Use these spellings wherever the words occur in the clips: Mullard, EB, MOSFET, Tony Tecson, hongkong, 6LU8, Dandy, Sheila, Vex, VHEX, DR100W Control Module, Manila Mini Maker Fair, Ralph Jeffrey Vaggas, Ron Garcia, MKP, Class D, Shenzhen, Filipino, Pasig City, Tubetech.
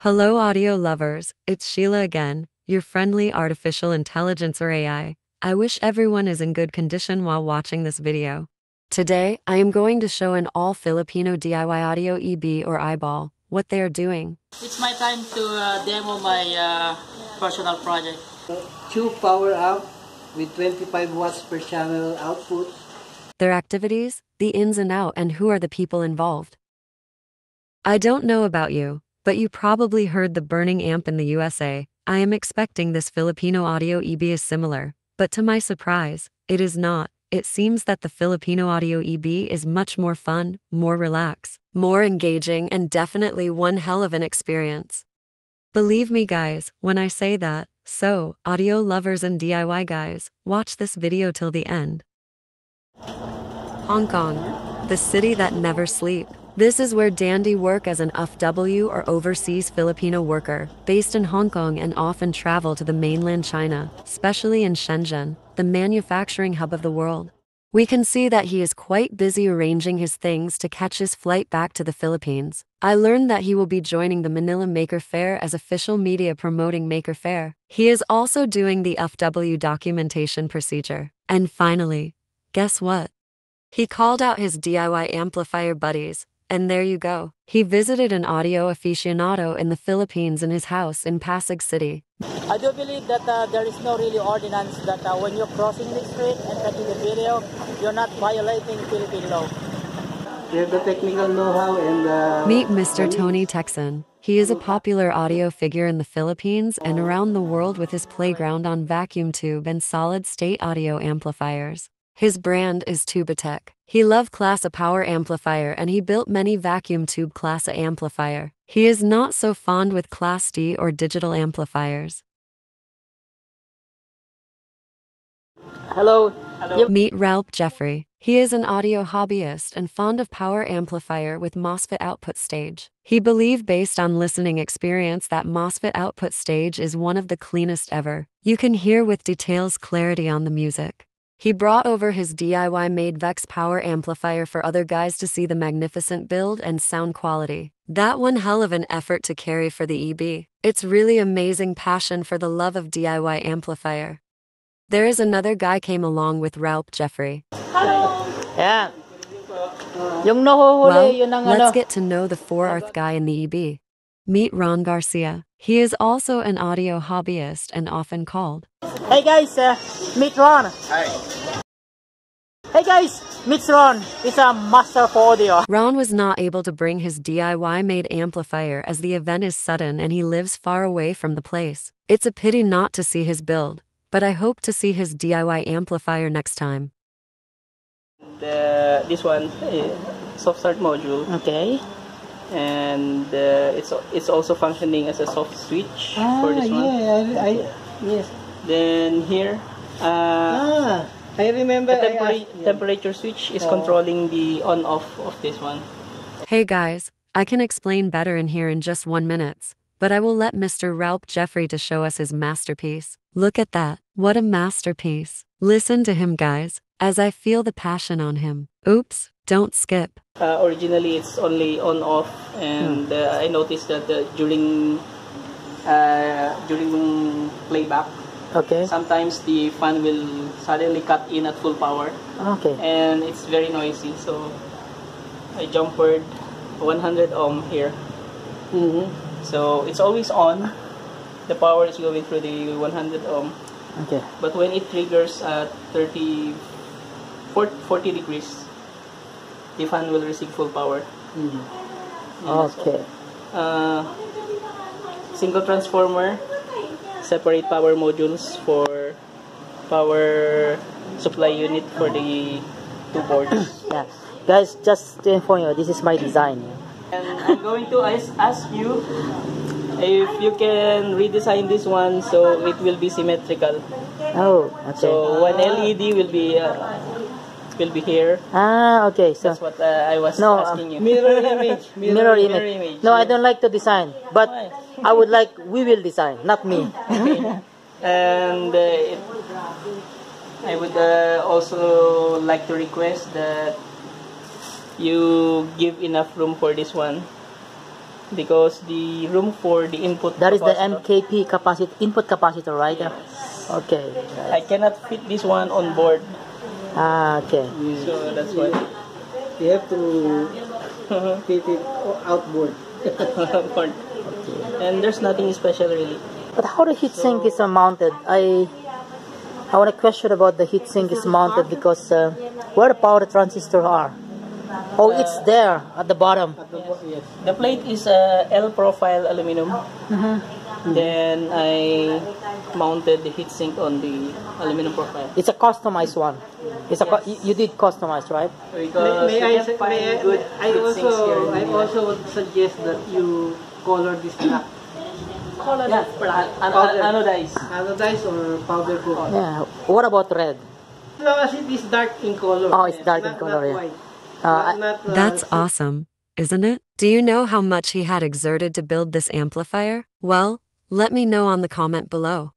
Hello audio lovers, it's Sheila again, your friendly artificial intelligence or AI. I wish everyone is in good condition while watching this video. Today, I am going to show an all-Filipino DIY audio EB or eyeball, what they are doing. It's my time to demo my personal project. Tube power amp with 25 watts per channel output. Their activities, the ins and out, and who are the people involved. I don't know about you, but you probably heard the burning amp in the USA. I am expecting this Filipino audio EB is similar, but to my surprise, it is not. It seems that the Filipino audio EB is much more fun, more relaxed, more engaging, and definitely one hell of an experience. Believe me guys, when I say that, so, audio lovers and DIY guys, watch this video till the end. Hong Kong, the city that never sleeps. This is where Dandy work as an FW or overseas Filipino worker, based in Hong Kong and often travel to the mainland China, especially in Shenzhen, the manufacturing hub of the world. We can see that he is quite busy arranging his things to catch his flight back to the Philippines. I learned that he will be joining the Manila Maker Fair as official media promoting Maker Fair. He is also doing the FW documentation procedure. And finally, guess what? He called out his DIY amplifier buddies. And there you go. He visited an audio aficionado in the Philippines in his house in Pasig City. I do believe that there is no really ordinance that when you're crossing the street and cutting the video, you're not violating Philippine law. You have the technical know-how and Meet Mr. Tony Tecson. He is a popular audio figure in the Philippines and around the world with his playground on vacuum tube and solid-state audio amplifiers. His brand is Tubetech. He loved class A power amplifier and he built many vacuum tube class A amplifier. He is not so fond with class D or digital amplifiers. Hello. Meet Ralph Jeffrey. He is an audio hobbyist and fond of power amplifier with MOSFET output stage. He believed based on listening experience that MOSFET output stage is one of the cleanest ever. You can hear with details clarity on the music. He brought over his DIY-made Vex power amplifier for other guys to see the magnificent build and sound quality. That one hell of an effort to carry for the EB. It's really amazing passion for the love of DIY amplifier. There is another guy came along with Ralph Jeffrey. Hello! Yeah. Well, let's get to know the 4th guy in the EB. Meet Ron Garcia. He is also an audio hobbyist and often called. Hey guys, meet Ron. Hi. Hey guys, meet Ron. He's a master for audio. Ron was not able to bring his DIY-made amplifier as the event is sudden and he lives far away from the place. It's a pity not to see his build, but I hope to see his DIY amplifier next time. This one, soft start module. Okay. And it's also functioning as a soft switch for this one. Yes. Then here, I remember the temperature switch is controlling the on-off of this one. Hey guys, I can explain better in here in just 1 minute, but I will let Mr. Ralph Jeffrey to show us his masterpiece. Look at that, what a masterpiece. Listen to him guys, as I feel the passion on him. Oops, don't skip. Originally it's only on-off and I noticed that during playback, sometimes the fan will suddenly cut in at full power, and it's very noisy, so I jumpered 100 ohm here. So it's always on, the power is going through the 100 ohm, but when it triggers at 40 degrees, the fan will receive full power. Single transformer, separate power modules for power supply unit for the 2 boards. Guys, just to inform you, this is my design. And I'm going to ask you if you can redesign this one so it will be symmetrical. So one LED will be here. So that's what I was asking you. Mirror image. No, I don't like to design, but I would like, we will design, not me. And I would also like to request that you give enough room for this one because the room for the input that capacitor, is the MKP capacity, input capacitor, right? Yes. Okay. I cannot fit this one on board. Ah, okay. So that's why you have to fit it outboard. Okay. And there's nothing special really. But how the heat sink is mounted? I want to question about the heat sink is mounted because where the power transistors are. Oh, it's there at the bottom. At the, yes. Yes. The plate is L-profile aluminum. Mm-hmm. Then I mounted the heat sink on the aluminum profile. It's a customized one. It's a yes. You did customize, right? Because I also would suggest that you color this black. Color yeah. Anodized. Anodized or powder coat. Yeah. What about red? As long as it is dark in color. Oh, it's dark in color, yeah. That's awesome, isn't it? Do you know how much he had exerted to build this amplifier? Well, let me know on the comment below.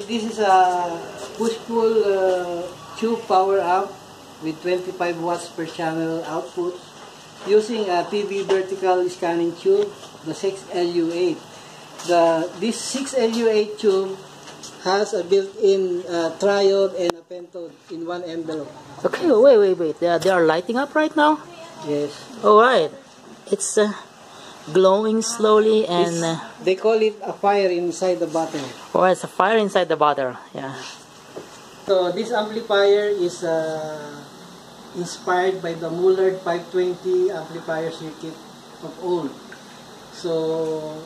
This is a push-pull tube power amp with 25 watts per channel output using a PV vertical scanning tube, the 6LU8. This 6LU8 tube has a built-in triode and a pentode in one envelope. Okay, wait. They are lighting up right now? Yes. All right. It's glowing slowly and... they call it a fire inside the bottle. Oh, it's a fire inside the bottle, yeah. So this amplifier is inspired by the Mullard 520 amplifier circuit of old. So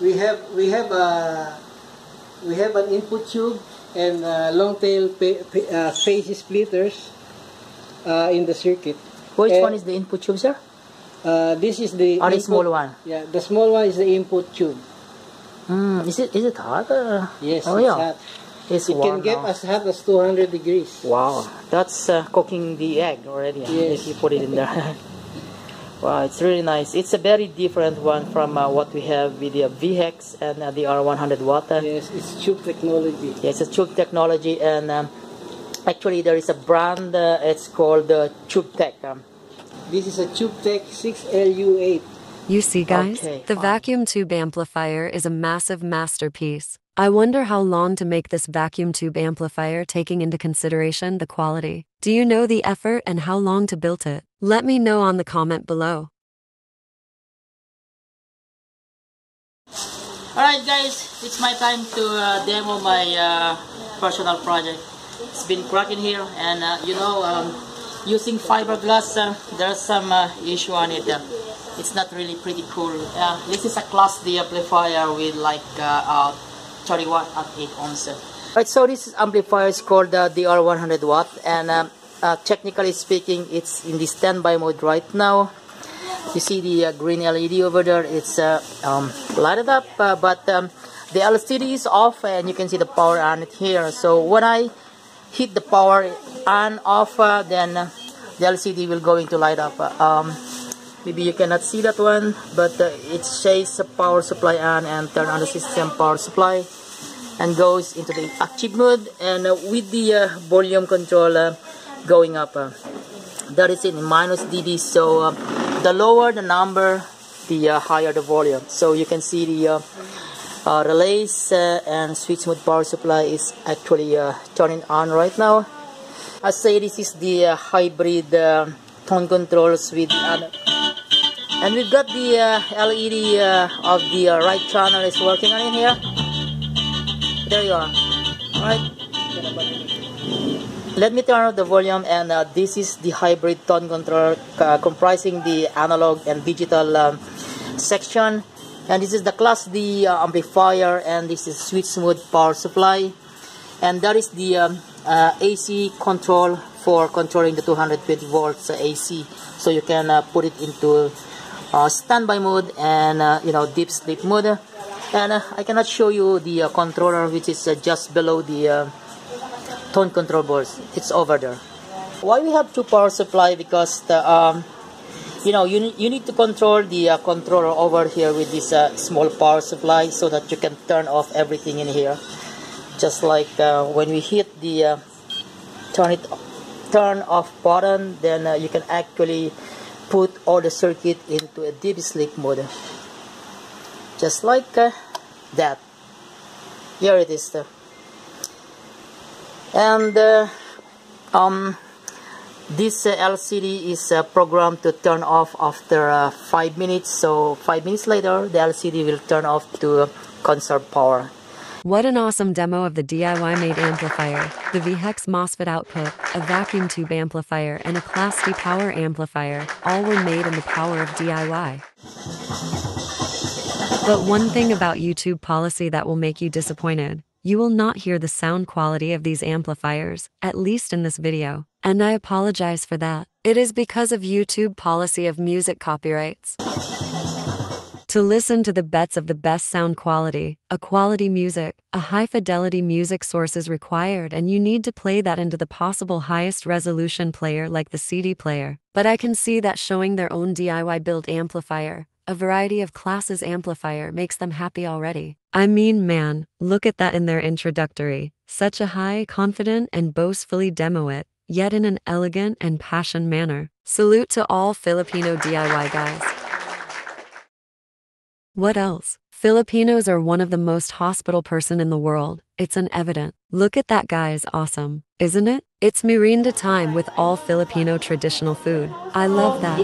we have an input tube and long tail phase splitters in the circuit. Which one is the input tube, sir? This is the input, small one. Yeah, the small one is the input tube. Mm, is it hot? Yes, oh, it's yeah. hot. It can get as hot as 200 degrees. Wow, that's cooking the egg already. Yes. If you put it in there. Wow, it's really nice. It's a very different one from what we have with the VHEX and the DR100W. Yes, it's tube technology. Yes, it's tube technology, and actually there is a brand, it's called Tubetech. This is a Tubetech 6LU8. You see, guys, okay. The vacuum tube amplifier is a massive masterpiece. I wonder how long to make this vacuum tube amplifier, taking into consideration the quality. Do you know the effort and how long to build it? Let me know on the comment below. Alright guys, it's my time to demo my personal project. It's been cracking here, and you know, using fiberglass, there's some issue on it. It's not really pretty cool. This is a Class D amplifier with like 31 at 8 ounce. Alright, so this amplifier is called the DR100W, and technically speaking, it's in the standby mode right now. You see the green LED over there, it's lighted up, but the LCD is off and you can see the power on it here. So when I hit the power on, off, then the LCD will go into light up. Maybe you cannot see that one, but it says power supply on, and turn on the system power supply, and goes into the active mode, and with the volume controller going up. That is in minus dB, so the lower the number, the higher the volume. So you can see the relays and switch mode power supply is actually turning on right now. I say this is the hybrid tone controls with and we've got the LED of the right channel is working on it here. There you are. All right. Let me turn up the volume, and this is the hybrid tone controller comprising the analog and digital section, and this is the Class D amplifier, and this is switch mode power supply, and that is the AC control for controlling the 220 volts AC, so you can put it into standby mode and you know, deep sleep mode, and I cannot show you the controller, which is just below the tone control boards. It's over there. Why we have two power supply? Because the, you know, you need to control the controller over here with this small power supply, so that you can turn off everything in here. Just like when we hit the turn off button, then you can actually put all the circuit into a DB slick mode, just like that. Here it is, and this LCD is programmed to turn off after 5 minutes, so 5 minutes later the LCD will turn off to conserve power. What an awesome demo of the DIY made amplifier, the VHEX MOSFET output, a vacuum tube amplifier, and a Class D power amplifier, all were made in the power of DIY. But one thing about YouTube policy that will make you disappointed, you will not hear the sound quality of these amplifiers, at least in this video, and I apologize for that. It is because of YouTube policy of music copyrights. To listen to the bets of the best sound quality, a quality music, a high-fidelity music source is required, and you need to play that into the possible highest resolution player like the CD player. But I can see that showing their own DIY build amplifier, a variety of classes amplifier, makes them happy already. I mean, man, look at that in their introductory, such a high, confident, and boastfully demo it, yet in an elegant and passion manner. Salute to all Filipino DIY guys. What else? Filipinos are one of the most hospitable person in the world. It's an evident. Look at that, guys, awesome, isn't it? It's merienda time with all Filipino traditional food. I love that.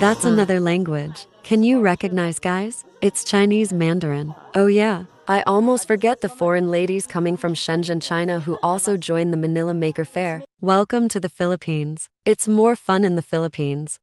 That's another language. Can you recognize, guys? It's Chinese Mandarin. Oh yeah. I almost forget the foreign ladies coming from Shenzhen, China, who also joined the Manila Maker Fair. Welcome to the Philippines. It's more fun in the Philippines.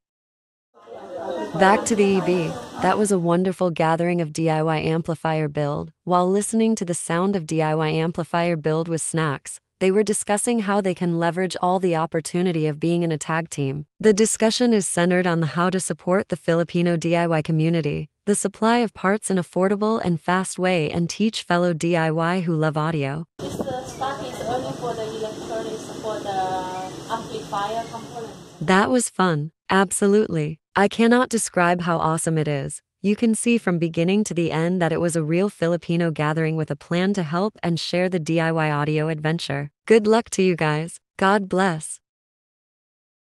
Back to the EB. That was a wonderful gathering of DIY amplifier build. While listening to the sound of DIY amplifier build with snacks, they were discussing how they can leverage all the opportunity of being in a tag team. The discussion is centered on how to support the Filipino DIY community, the supply of parts in affordable and fast way, and teach fellow DIY who love audio. This stock is only for the electronics, for the amplifier component. That was fun, absolutely. I cannot describe how awesome it is. You can see from beginning to the end that it was a real Filipino gathering with a plan to help and share the DIY audio adventure. Good luck to you guys. God bless.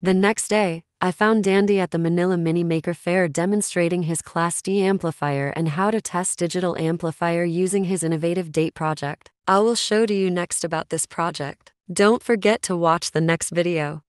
The next day, I found Dandy at the Manila Mini Maker Fair demonstrating his Class D amplifier and how to test digital amplifier using his innovative date project. I will show to you next about this project. Don't forget to watch the next video.